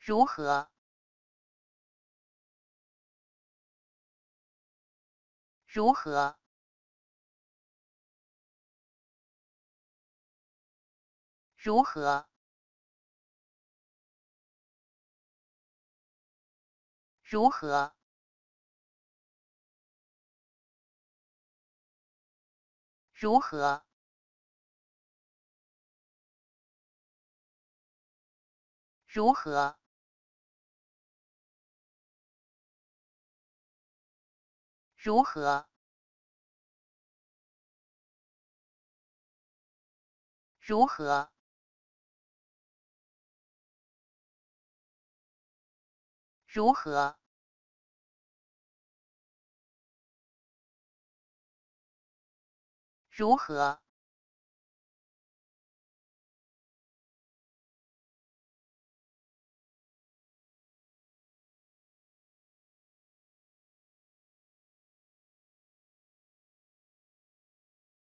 如何？如何？如何？如何？如何？如何？如何？如何？如何？如何？